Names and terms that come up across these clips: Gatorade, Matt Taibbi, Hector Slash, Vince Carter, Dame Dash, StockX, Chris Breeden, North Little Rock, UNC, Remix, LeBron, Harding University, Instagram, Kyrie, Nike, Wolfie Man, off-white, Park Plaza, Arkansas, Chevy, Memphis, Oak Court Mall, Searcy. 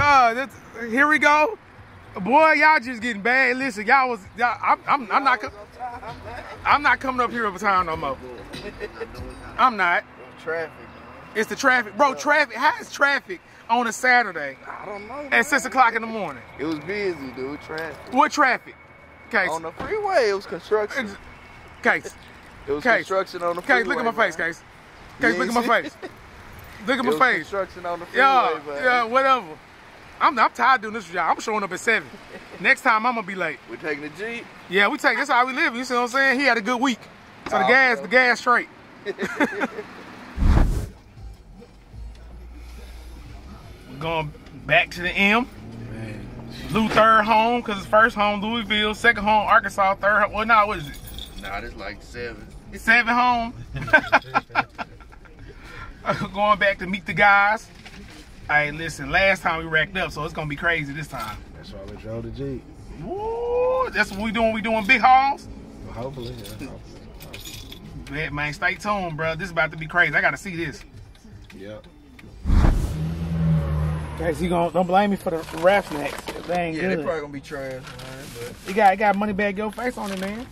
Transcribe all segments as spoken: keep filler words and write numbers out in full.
God, that's, here we go. Boy, y'all just getting bad. Listen, y'all was, y'all, I'm, I'm, I'm not, I'm not coming up here over time no more. I'm not. Traffic. It's the traffic, bro. Traffic. How is traffic on a Saturday? I don't know. At six o'clock in the morning. It was busy, dude. Traffic. What traffic? Okay. On the freeway, it was construction. Case. It was Case. Construction on the freeway. Case, look at my face, man. Case. Case, look at my face. Look at my it was face. Construction on the freeway, yeah, but yeah, whatever. I'm, I'm tired of doing this for y'all. I'm showing up at seven. Next time, I'm going to be late. We're taking the Jeep. Yeah, we take. That's how we live. You see what I'm saying? He had a good week. So the oh, gas, bro. the gas straight. We're going back to the M. Man. Lou third home, because it's first home, Louisville. Second home, Arkansas. Third home. Well, no, nah, what is it? Nah, it's like seven. Seven home. Going back to meet the guys. Hey, listen, last time we racked up, so it's going to be crazy this time. That's why we drove the Jeep. Woo! That's what we doing. We doing big hauls? Well, hopefully, yeah. Hopefully, hopefully. Man, man, stay tuned, bro. This is about to be crazy. I got to see this. Yep. Guys, you gonna, don't blame me for the rap snacks. They ain't yeah, good. They probably going to be trash, man. But you got, you got money bag your face on it, man.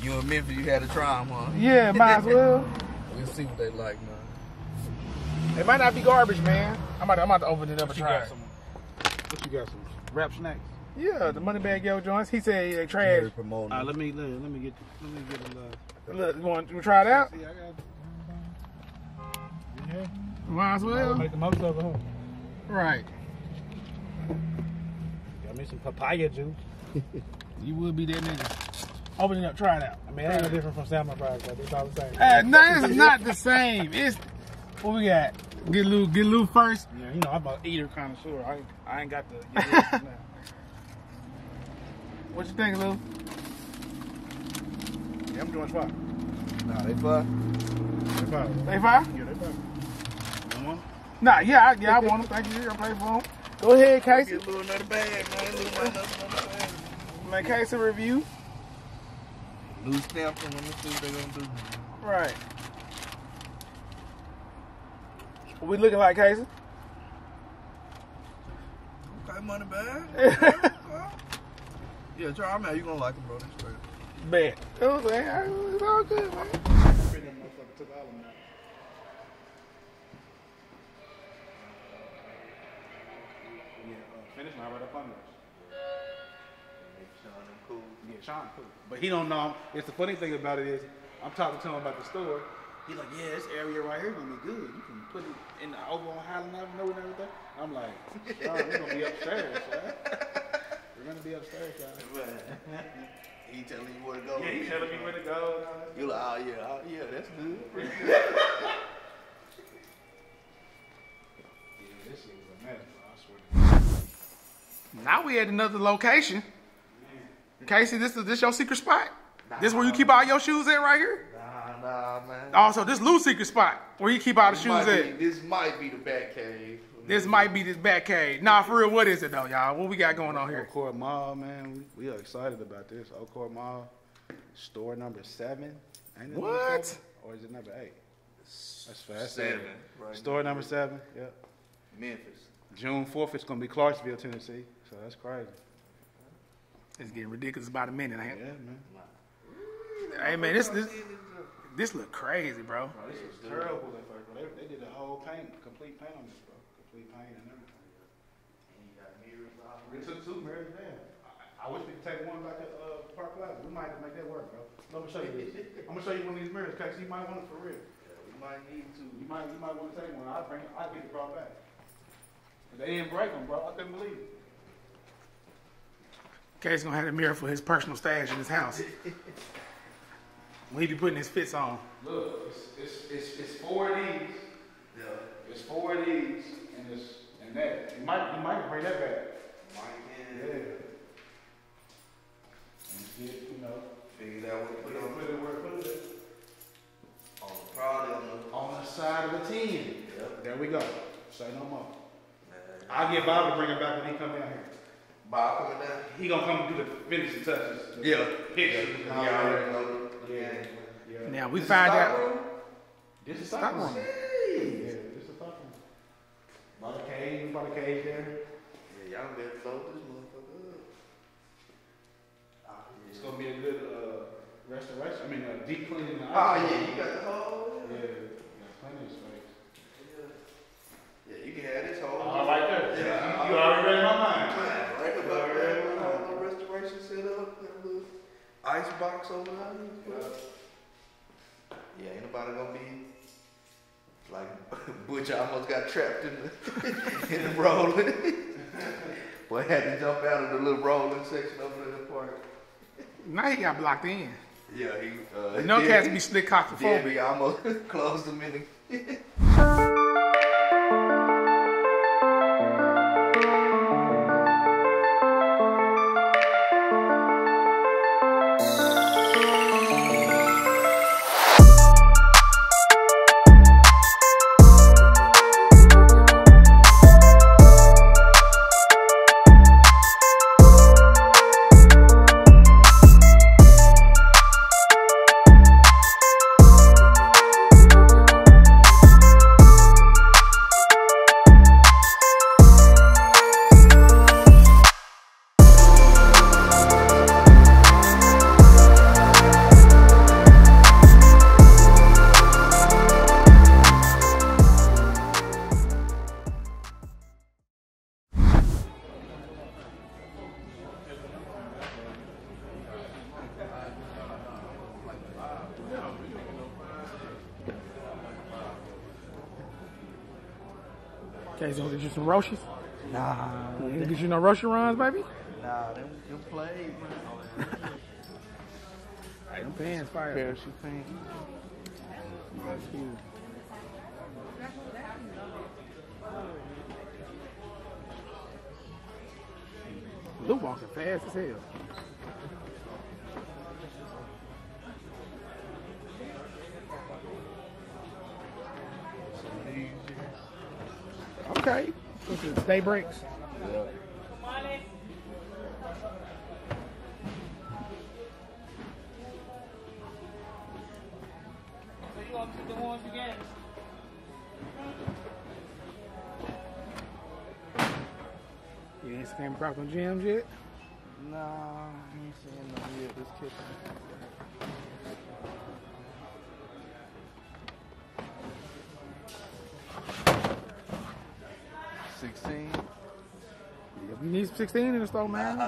You in Memphis, you had to try them, huh? Yeah, might as well. We'll see what they like, man. It might not be garbage, man. I'm about, I'm about to open it up what and you try got it. Some, what you got, some wrap snacks? Yeah, the money bag yo joints. He said they trash. All right, let me, let me, let me get, let me get a uh, look, you want to try it out? See, I got everything. Yeah. Might as well. Make the most of it, huh? Right. Got me some papaya juice. You will be that nigga. Open it up, try it out. I mean, it ain't no different from salmon fries, but it's all the same. Uh, no, it's not the same. It's, what we got? Get Lou, get Lou first. Yeah, you know, I'm about eater connoisseur. I ain't, I ain't got the. Get now. What you think, Lou? Yeah, I'm doing five. Nah, they five. They five. They five? Yeah, they five. You want one? Nah, yeah, I, yeah, I want them. Thank you. I play for them. Go ahead, Casey. Get Lou another bag, man. Lou another bag. Man, Casey review. Lou stamps them. Let me see what they gonna do. Right. What we looking like, Casey? Okay, money bag. Yeah, try them out. You gonna like them, bro. That's great. Bet. You know what I'm saying? It's all good, man. Finish now right up under us. Sean and cool. Yeah, Sean cool. But he don't know. It's the funny thing about it is, I'm talking to him about the store. He's like, yeah, this area right here is gonna be good. You can put it in the over on Highland Avenue and everything. I'm like, Sean, we're gonna be upstairs, right? We're gonna be upstairs, y'all. He telling you where to go. Yeah, he telling me where to go. You like, oh yeah, oh yeah, that's good. Yeah, this shit was a mess, bro. I swear to God. Now we at another location. Man. Casey, this is this your secret spot? Nah, this where you keep all your shoes at right here? Nah, man. Also, this Lou's secret spot where you keep all the this shoes at. Be, this might be the back cave. This might be this back cave. Nah, for real, what is it though, y'all? What we got going on here? Oak Court Mall, man. We, we are excited about this. Oak Court Mall, store number seven. Ain't it what? Number seven? Or is it number eight? That's fast. Seven. Right store now. Number seven. Yep. Memphis. June fourth, it's gonna be Clarksville, Tennessee. So that's crazy. It's getting ridiculous about a minute, ain't it? Yeah, man. Hey, man, this this. This look crazy, bro. Bro, this is terrible at first, bro. They, they did a whole paint, complete paint on this, bro. Complete paint and everything. And you got mirrors. We took two mirrors down. I, I wish we could take one back to uh, Park Plaza. We might have to make that work, bro. Let me show you this. I'm gonna show you one of these mirrors, cause you might want it for real. Yeah, we might need to. You might, you might want to take one. I bring, I get it brought back. But they didn't break them, bro. I couldn't believe it. Casey's gonna have a mirror for his personal stash in his house. When he be putting his fits on. Look, it's, it's, it's, it's four of these. Yeah. It's four of these and this and that. You might you might bring that back. Might, yeah. Yeah. You get, you know, figure that way. Put it on, put it where put it. On the proud element. On the side of the team. Yep. There we go. Say no more. Nah, I'll get Bob to bring it back when he come down here. Bob coming down? He gonna come and do the finishing touches. Yeah. Pictures. Yeah, yeah. I already know. Yeah, yeah. Now we this find out. Room? This is stock room. Yeah, this is stock room. By the cave, by the cave there. y'all better fold this motherfucker up. Oh, yeah. It's gonna be a good uh, restoration. I mean, uh, deep cleaning the ice. Oh yeah, you got the whole. Yeah, you got plenty of space. Yeah, yeah, you can have this whole. Oh, right there. Yeah, yeah. You, you already read my mind. Right about that. All the restoration set up, that little ice box over there. Yeah. Yeah, ain't nobody gonna be like Butcher almost got trapped in the in the rolling. Boy had to jump out of the little rolling section over there in the park. Now he got blocked in. Yeah, he. Uh, no cats be slick cockaphobic. He almost closed him in. The Okay, so get you some roaches? Nah. Didn't get you no roaches runs, baby? Nah, them, them plays. Right, them pants fire. Parachute pants. That's huge. Lou walking fast as hell. Okay. Day breaks. Yeah. So you want to do the ones you get? You ain't seen props on gyms yet? Nah, I ain't seen no yet. This kitchen. sixteen. Yep, you need sixteen in the store, man.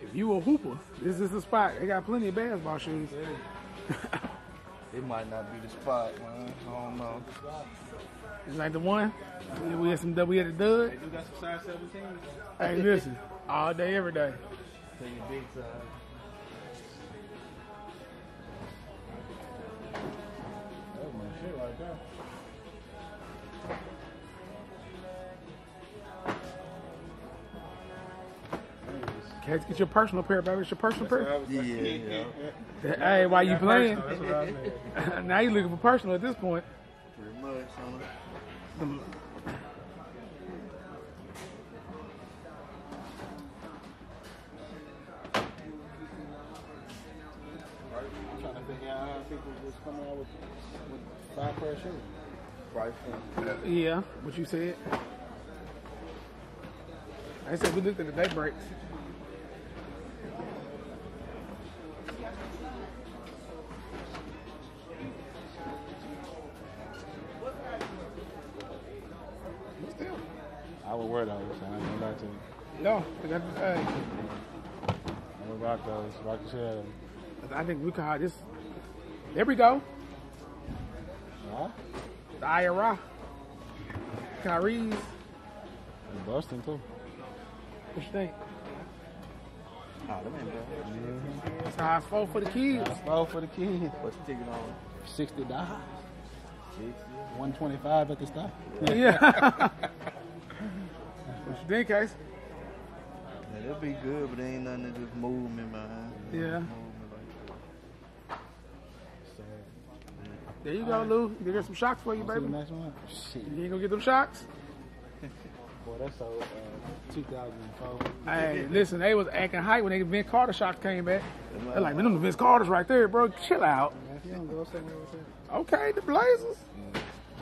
If you a hooper, this is the spot. They got plenty of basketball shoes. It might not be the spot, man. I don't know. It's like the one. We had some. We had a dud. Hey, you got some size seventeen. Hey, listen, all day, every day. Take your big size. That's my shit right there. Let's get your personal pair, baby. It's your personal pair. Yeah, yeah. yeah. Hey, why you playing? That's what I mean. Now you looking for personal at this point. Pretty much, son. I'm trying to figure out how people just come out with, with five pair of shoes. Right. Yeah, what you said. I said we looked at the day breaks. Wear those. I ain't gonna lie to you. No, that's hey. I'm gonna rock those. Rock the shit out of them. I think we can hide this. There we go. Huh? The I R A. Kyrie's. And Boston too. What you think? Oh, them ain't bad. That's a high four for the kids. High four for the kids. What's the ticket on? Sixty dollars. One twenty-five at the stop. Yeah. yeah. What you think, Case? Yeah, that'll be good, but there ain't nothing that just move me, man. Yeah. Move me like that. So, There you go, Lou. You got some shocks for you, baby. The next one? Shit. You ain't gonna get them shocks? Boy, that's old. Uh, two thousand four. Hey, listen, they was acting hype when they Vince Carter shocks came back. They're like, man, them Vince Carters right there, bro. Chill out. Yeah, don't go somewhere with that. Okay, the Blazers. Yeah.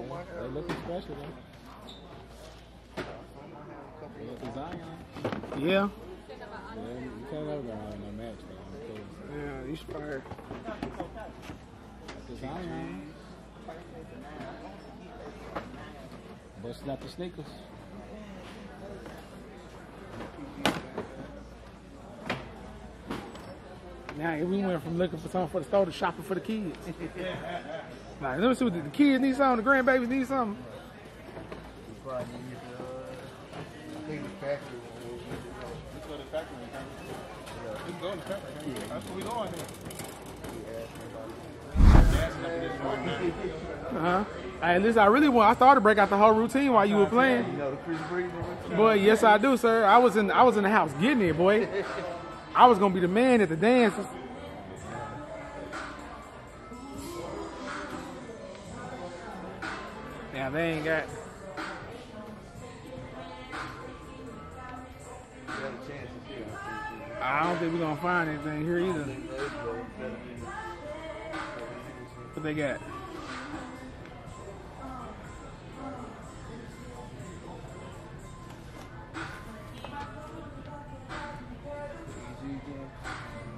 They looking special, though. Yeah. Yeah. You can't ever go out in a match, man. Yeah, you should. Design. But it's not the sneakers. Now, if we went from looking for something for the store to shopping for the kids. Like, let me see what the, the kids need something, the grandbabies need something. Probably need, uh, I think the factory will be Let's go to the factory. Let's go to the factory. That's what we going here. Uh-huh. Hey, listen, I really want, I started to break out the whole routine while you were playing. You know the Chris Breeden routine? Boy, yes I do, sir. I was in, I was in the house getting it, boy. I was going to be the man at the dance. Now they ain't got. I don't think we're gonna find anything here either. What they got?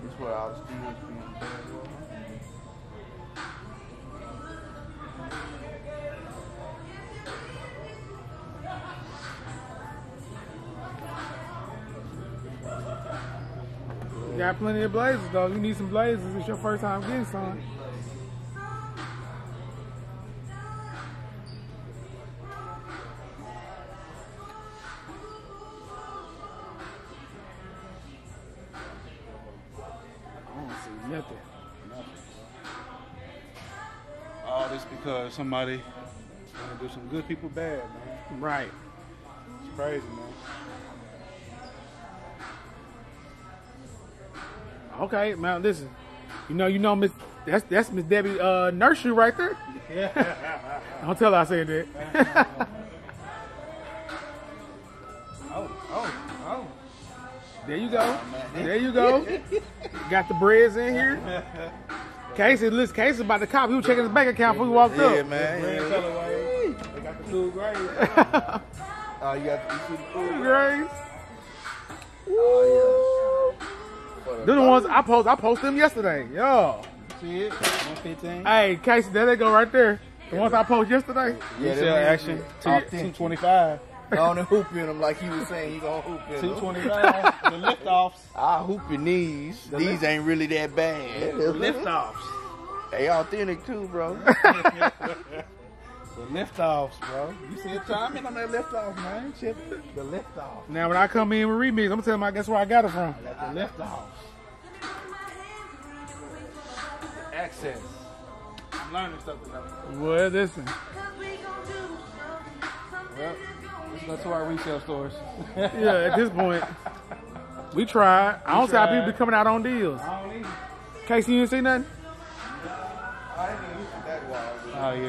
This is where all the students be. You got plenty of blazers, though. You need some blazers. It's your first time getting some. I don't see nothing. Nothing. All this because somebody want to do some good people bad, man. Right. It's crazy, man. Okay, man. Listen, you know, you know, Miss that's that's Miss Debbie uh, nursery right there. Yeah. Don't tell her I said that. oh, oh, oh! There you go. There you go. Got the breads in here. Casey, listen, Casey's about to cop. He was checking his bank account before he walked yeah, up. Yeah, man. Yeah. They got the two grades. Oh, you got the two grades. Oh yeah. They're the ones I post. I posted them yesterday, yo. See it? one fifteen. Hey, Casey, there they go right there. The ones I posted yesterday. Yeah, they're action. two twenty-five. On the hooping them like he was saying. He gonna hoop in them. two twenty-five. The lift-offs. I hooping these. The these ain't really that bad. The lift-offs. They authentic too, bro. The lift-offs, bro. You see it timing on that lift-off, man. Chip, the lift-off. Now, when I come in with Remix, I'm going to tell them I guess where I got it from. That's the lift-off. Access. I'm learning stuff with Well, listen. Well, let's go to our retail stores. Yeah, at this point, we tried. We I don't tried. see how people be coming out on deals. I don't either. Casey, you didn't see nothing? Oh yeah, yeah.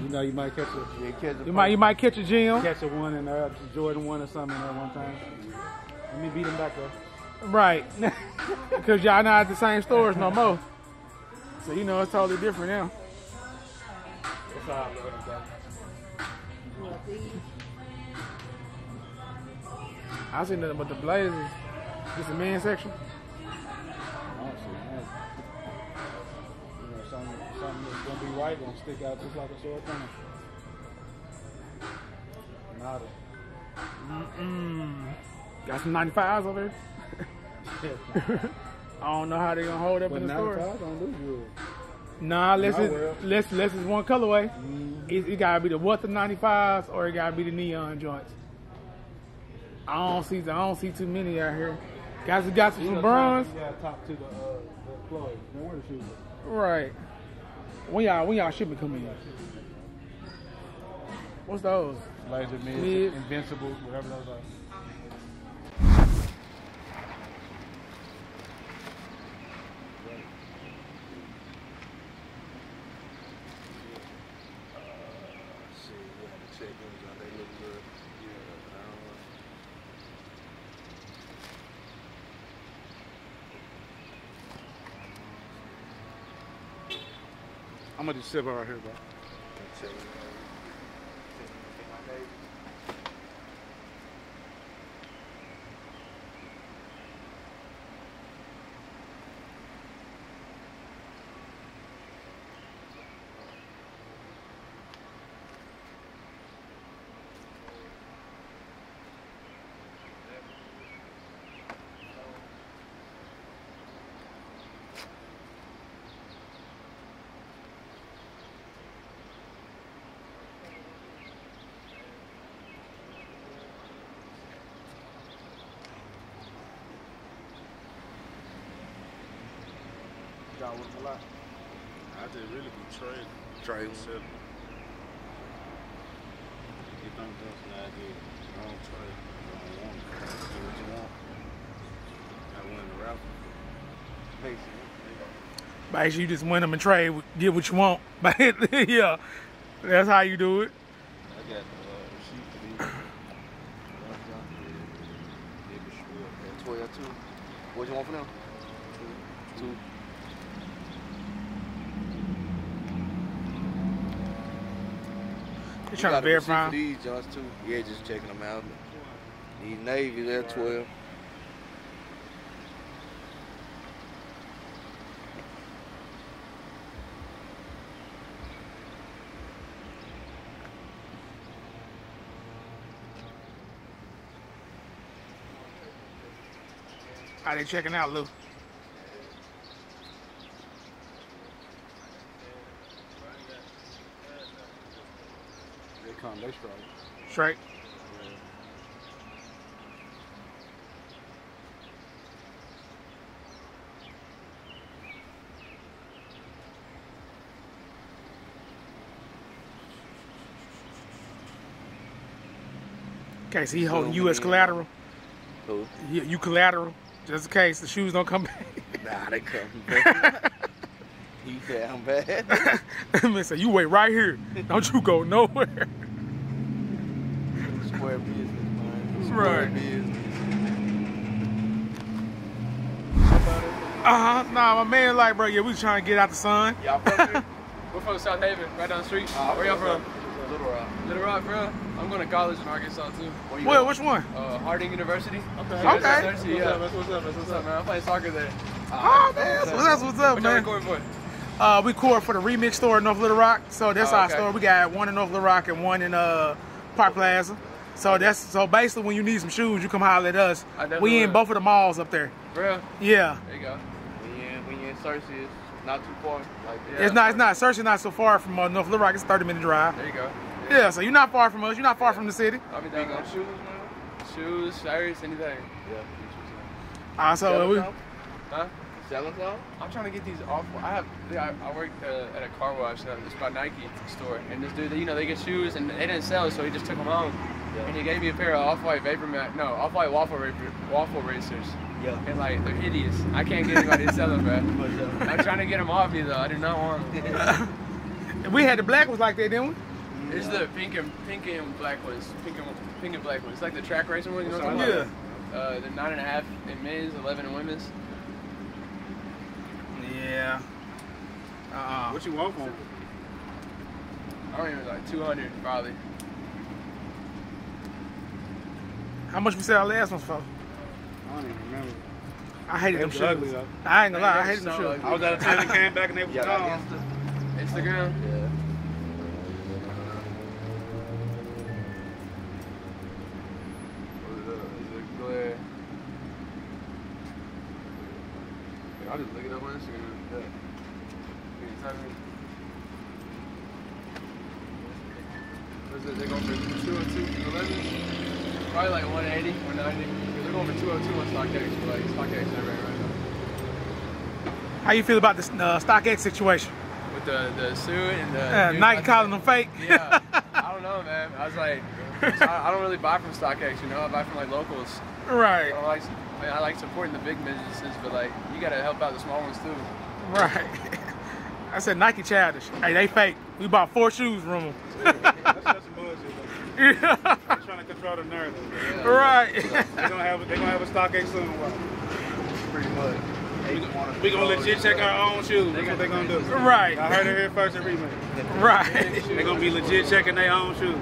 You know you might catch a, yeah, catch a you might you might catch a gym, catch a one and uh, Jordan one or something at one time. Let me beat him back up. Right, because y'all not at the same stores no more. So you know it's totally different now. That's all I love about. I see nothing but the Blazers. Just a men's section. Something that's gonna be white gonna stick out just like a sore thumb. Nada. Mm-mm. Got some ninety-fives over there. I don't know how they gonna hold up but in the store. Don't do good. Nah, unless no, it's less less is one colorway. Mm-hmm. It, it gotta be the what the ninety-fives or it gotta be the neon joints. I don't see I don't see too many out here. Guys, got, got some LeBrons. You gotta talk to the uh, the Floyd. Now where the shoes at? Right. When y'all when y'all shipping come in? What's those? Laser Mids, Invincible, whatever those are. I'm gonna do silver right here, bro. I just really be trading. Trading. Selling. You think that's an idea? I don't trade. I don't want it. Do what you want. I win the raffle. Basically. Basically, you just win them and trade. Get what you want. Yeah. That's how you do it. I got the uh, receipt to be. twelve two. What you want for now? Two. Two. You trying to verify these Johns too? Yeah, just checking them out. These Navy, they're twelve. How they checking out, Lou? They straight. Straight. Yeah. Okay, so he holding you as collateral. Who? You, you collateral, just in case the shoes don't come back. Nah, they come back. He down bad. Listen, you wait right here. Don't you go nowhere. Square business, man. Square right. Business. Uh-huh. Nah, my man like, bro, yeah, we trying to get out the sun. Y'all from here? We're from South Haven, right down the street. Uh, Where y'all from? Little Rock. Little Rock, bro. I'm going to college in Arkansas, too. Where, Where which one? Uh, Harding University. Okay. Okay. What's, yeah. up, what's up, What's, what's up, up, man? I play soccer there. Uh, oh, man. What's, what's, what's up, man? What's up, man? Uh, we record for the Remix store in North Little Rock. So that's oh, okay. our store. We got one in North Little Rock and one in uh, Park Plaza. So that's so basically when you need some shoes, you come holler at us. We in will. both of the malls up there. Real? Yeah. There you go. When you're in, when you're in Searcy, it's not too far. Like, yeah. It's not. It's not. Searcy not so far from uh, North Little Rock. It's a thirty minute drive. There you go. Yeah. yeah. So you're not far from us. You're not far yeah. from the city. I'll be down on shoes, man. Shoes, shirts, anything. Yeah. Ah, uh, so yeah, we. Now? Huh? I'm trying to get these off. I have. I, I worked uh, at a car wash. Now, it's by Nike store, and this dude, you know, they get shoes, and they didn't sell, so he just took them home, yeah. and he gave me a pair of off-white vapor mat. No, off-white waffle waffle racers. Yeah. And like they're hideous. I can't get anybody to sell them, man. But, uh, I'm trying to get them off me though. I do not want them. We had the black ones like that, didn't we? Yeah. It's the pink and pink and black ones. Pink and pink and black ones. It's like the track racing ones. You know what I'm talking about? Yeah. Uh, the nine and a half in men's, eleven in women's. Yeah. Uh-uh. What you want for? I don't even know, like two hundred probably. How much we sell our last one for? I don't even remember. I hated them shoes. Ugly, though. I ain't gonna lie, I hated them shoes. I was out of town and came back and they was gone. Yeah, like Insta Instagram? Yeah. I'll just look it up on Instagram. Yeah. What's it? They're going for two oh two, two eleven? Probably like one eighty, one ninety. They're going for two oh two on StockX, but like StockX everywhere right now. How you feel about the uh, StockX situation? With the, the suit and the... Yeah, dude, Nike calling them fake. Yeah. I don't know, man. I was like, I, I don't really buy from StockX, you know? I buy from like locals. Right. I don't like... I, mean, I like supporting the big businesses, but like you gotta help out the small ones too. Right. I said Nike childish. Hey, they fake. We bought four shoes from them. That's such bullshit. Yeah. They're trying to control the nerves. Yeah, right. They're gonna have. They're gonna have a StockX soon. Pretty much. We're going to legit check our own shoes. That's what they're going to do. Right. I heard it here first at Remix. Right. They're going to be legit checking their own shoes.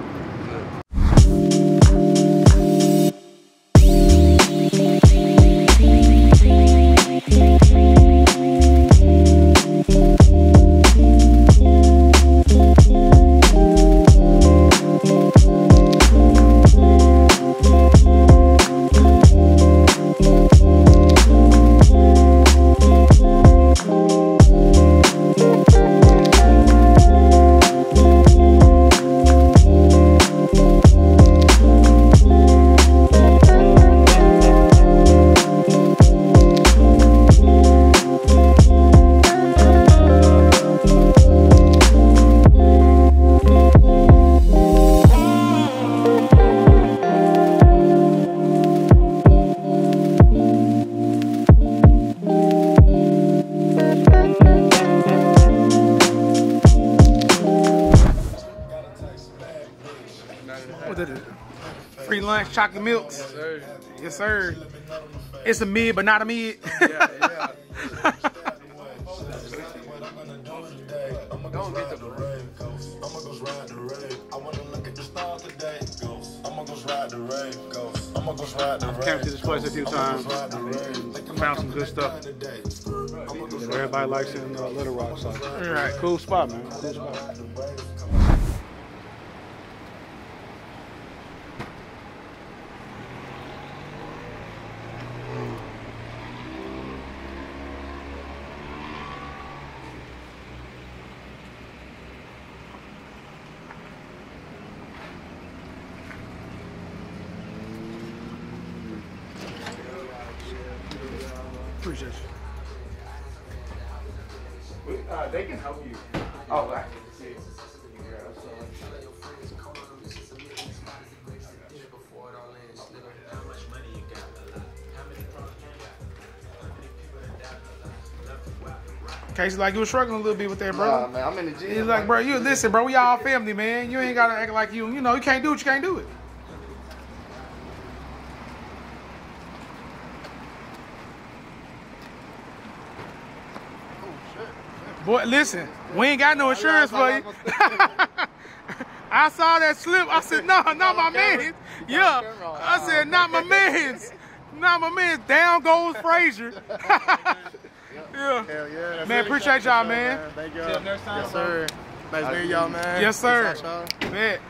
Free lunch, chocolate milks. Yes, sir. Yes, sir. It's a mid, but not a mid. Yeah, yeah. Don't get the parade. I'm gonna go ride the rave. I want to look at the stars today. I'm gonna go ride the rave. I'm gonna go ride the rave. I've captured this place a few times. Found some good stuff. Everybody likes it in uh, Little Rock. So. All right, cool spot, man. Cool spot. Appreciate you. Uh, they can help you. Oh, right. Casey, like you were struggling a little bit with that, bro. Nah, man, I'm in the gym. He's like, bro, you listen, bro. We all family, man. You ain't gotta act like you, you know, you can't do it. You can't do it. Boy, listen, we ain't got no insurance for you. I saw that slip. I said, no, not my man's. Yeah. I said, not my man's. Not my man's. Down goes Frazier. Yeah. Man, appreciate y'all, man. Thank y'all. Yes, sir. Nice to meet y'all, man. Yes, sir. Bet.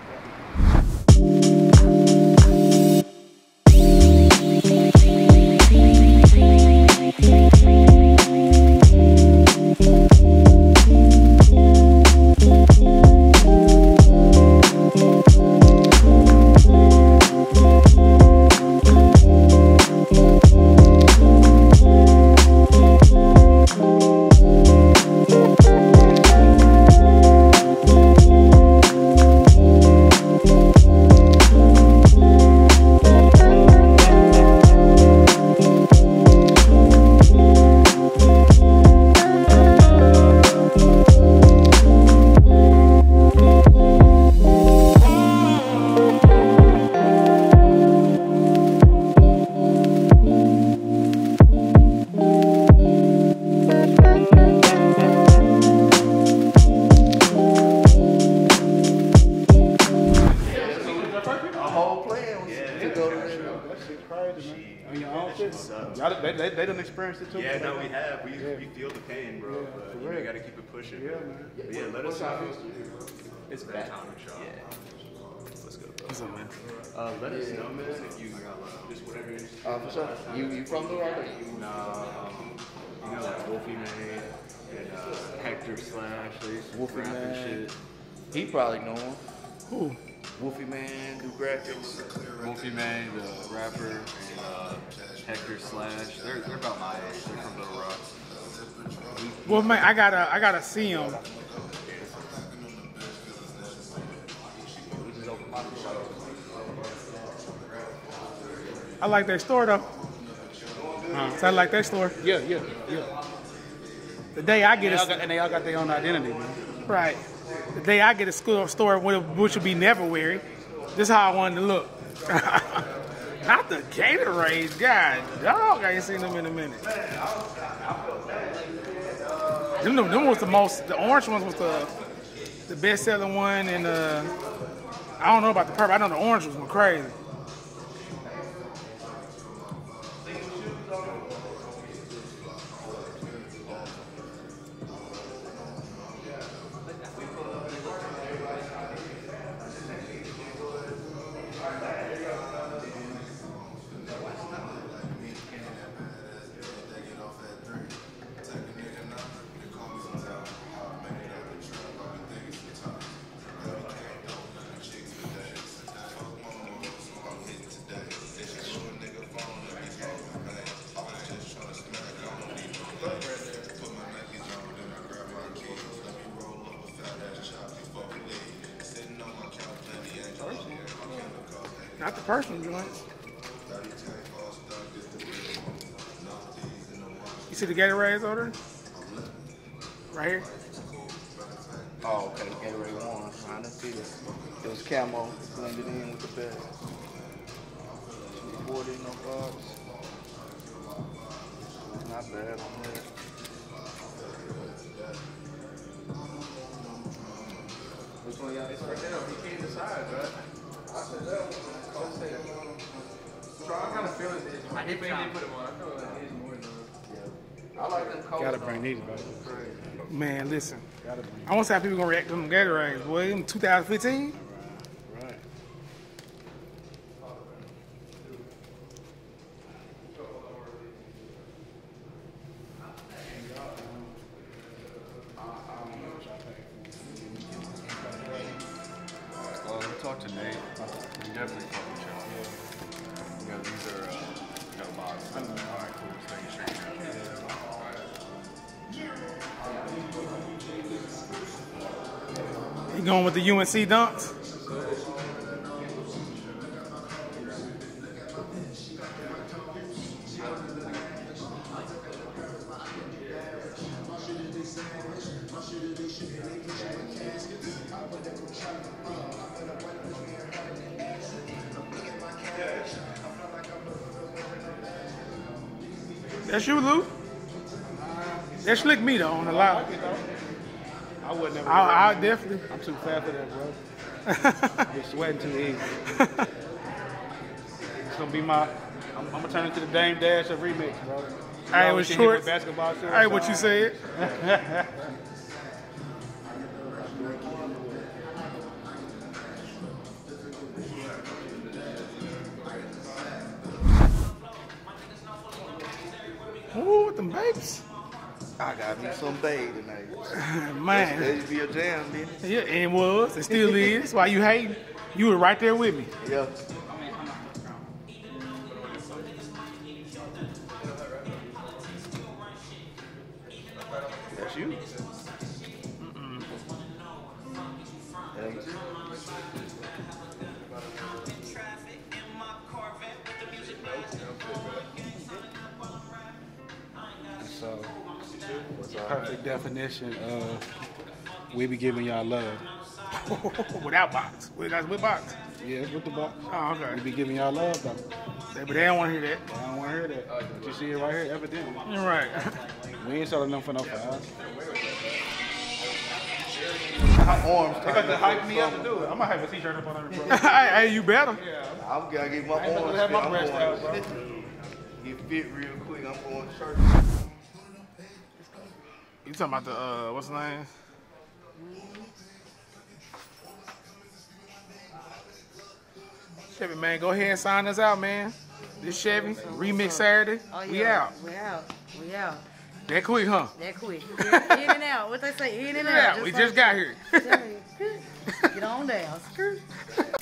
It too, yeah, no, we have. We, yeah. we feel the pain, bro. Yeah, but you know, gotta keep it pushing. Yeah, man. But yeah, let us know. It's bad time, y'all. Yeah. Let's go, bro. What's up, man? Uh, let yeah. us know, man, if you just whatever it is. Uh, for sure. You, you from the rock? Nah, you know, like Wolfie Man and uh, Hector Slash. Wolfie Man. Shit. He probably know him. Who? Wolfie Man, do graphics. Wolfie Man, the rapper, and uh, Hector Slash. They're, they're about my age. They're from Little Rock. Well, man, I gotta, I gotta see him. I like that store though. Uh, so I like that store. Yeah, yeah, yeah. The day I get it, and they all got their own identity, man. Right. The day I get a school store, which would be never weary, this is how I wanted to look. Not the Gatorade, God, dog. I ain't seen them in a minute. Them, them was the most. The orange ones was the the best selling one, and uh, I don't know about the purple. I know the orange ones were crazy. Not the personal joints. You see the Gatorade order? Right here? Oh, okay. Gatorade orange. I didn't see this. It was camo blended in with the best. two forty, no bugs. Not bad on there. Which one y'all is right now? You can't decide, right? I said that one. I said that one. I kind of feel it. I hate when they put them on. I feel like it's more than I like them colors. Gotta bring these back. Man, listen. I want to see how people gonna react to them Gatorades, boy. In two thousand fifteen. Right. Right. Talk to Nate. You definitely fuck with y'all. You know, these are, uh, you know, boxes. All right, cool. Just making sure you know. All right. You going with the U N C dunks? That's you, Lou? That slick me, though, on the live. I would never. I definitely. I'm too fat for that, bro. You're sweating too easy. It's going to be my... I'm, I'm going to turn into the Dame Dash of Remix, bro. I ain't with shorts. Basketball shorts. I ain't what you said. Babes. I got me some babe tonight. Man. That used to be your jam, man. Yeah, and it was. It still is. That's why you hating. You were right there with me. Yeah. That's you. Mm-mm. That ain't you. So, perfect definition of we be giving y'all love. Without box. That's with box. Yeah, it's with the box. Oh, okay. We be giving y'all love, though. But they don't want to hear that. They don't want to hear that. But you see it right here, evidently. You're right. We ain't selling them for no five. Arms they got to hype me up to do it. I'm going to have a t-shirt up on every bro. Hey, you better. Yeah. I'm going to give my I arms. Have my breast out, bro. Get fit real quick. I'm going shirt. You talking about the, uh, what's his name? Chevy, man, go ahead and sign us out, man. This Chevy, Remix Saturday, oh, yeah. We out. We out, we out. That quick, huh? That quick. In and out, what they say, in and out. Just we like, just got here. Get on down.